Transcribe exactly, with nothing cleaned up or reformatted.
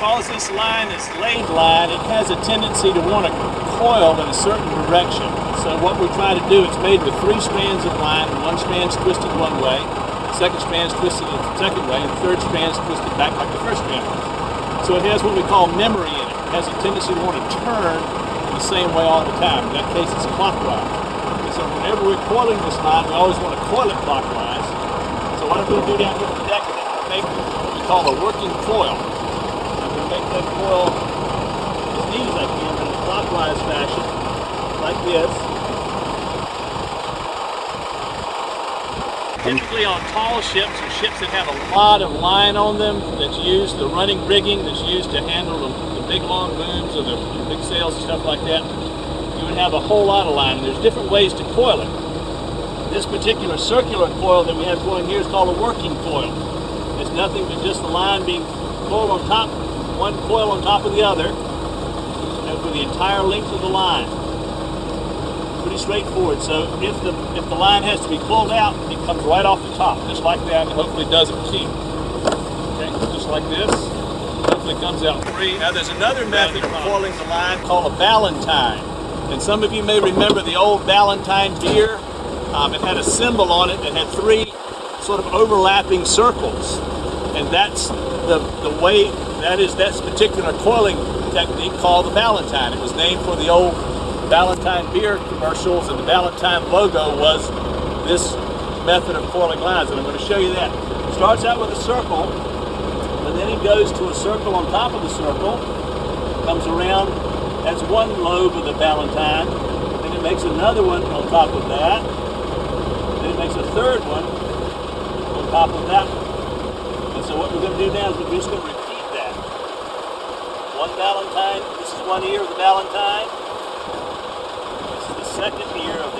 because this line is laid line, it has a tendency to want to coil in a certain direction. So what we try to do, it's made with three strands of line. One strand's twisted one way, second strand's twisted in the second way, and the third strand's twisted back like the first strand. So it has what we call memory in it. It has a tendency to want to turn in the same way all the time. In that case, it's clockwise. And so whenever we're coiling this line, we always want to coil it clockwise. So why don't we do that with the deck of it? Make what we call a working coil. I'm going to make that coil as neat as I can in a clockwise fashion, like this. Typically on tall ships, or ships that have a lot of line on them, that's used, the running rigging that's used to handle the, the big long booms or the, the big sails and stuff like that, you would have a whole lot of line. There's different ways to coil it. This particular circular coil that we have going here is called a working coil. It's nothing but just the line being coiled on top, one coil on top of the other, and for the entire length of the line. Pretty straightforward. So if the if the line has to be pulled out, it comes right off the top, just like that, and hopefully doesn't keep. Okay, just like this. Hopefully it comes out free. Now there's another method of coiling the line called a Ballantine. And some of you may remember the old Ballantine beer. Um, it had a symbol on it that had three sort of overlapping circles. And that's the, the way, that is that's particular coiling technique called the Ballantine. It was named for the old Ballantine beer commercials, and the Ballantine logo was this method of coiling lines, and I'm going to show you that. It starts out with a circle, and then it goes to a circle on top of the circle, comes around, that's one lobe of the Ballantine, then it makes another one on top of that, then it makes a third one on top of that one. And so what we're going to do now is we're just going to repeat that. One Ballantine, this is one ear of the Ballantine, second year of the